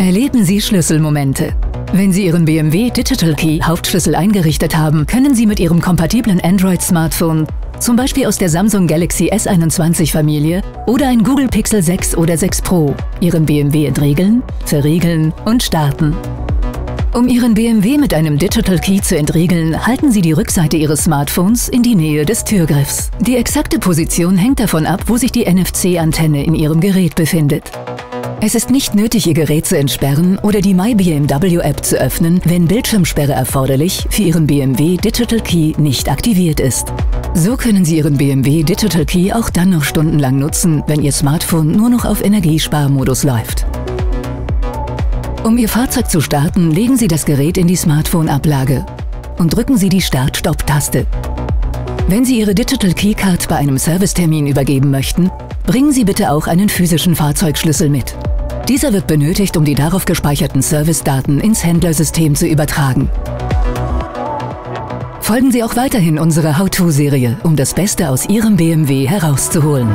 Erleben Sie Schlüsselmomente. Wenn Sie Ihren BMW Digital Key Hauptschlüssel eingerichtet haben, können Sie mit Ihrem kompatiblen Android-Smartphone, zum Beispiel aus der Samsung Galaxy S21 Familie oder ein Google Pixel 6 oder 6 Pro, Ihren BMW entriegeln, verriegeln und starten. Um Ihren BMW mit einem Digital Key zu entriegeln, halten Sie die Rückseite Ihres Smartphones in die Nähe des Türgriffs. Die exakte Position hängt davon ab, wo sich die NFC-Antenne in Ihrem Gerät befindet. Es ist nicht nötig, Ihr Gerät zu entsperren oder die MyBMW-App zu öffnen, wenn Bildschirmsperre erforderlich für Ihren BMW Digital Key nicht aktiviert ist. So können Sie Ihren BMW Digital Key auch dann noch stundenlang nutzen, wenn Ihr Smartphone nur noch auf Energiesparmodus läuft. Um Ihr Fahrzeug zu starten, legen Sie das Gerät in die Smartphone-Ablage und drücken Sie die Start-Stopp-Taste. Wenn Sie Ihre Digital Keycard bei einem Servicetermin übergeben möchten, bringen Sie bitte auch einen physischen Fahrzeugschlüssel mit. Dieser wird benötigt, um die darauf gespeicherten Servicedaten ins Händlersystem zu übertragen. Folgen Sie auch weiterhin unserer How-To-Serie, um das Beste aus Ihrem BMW herauszuholen.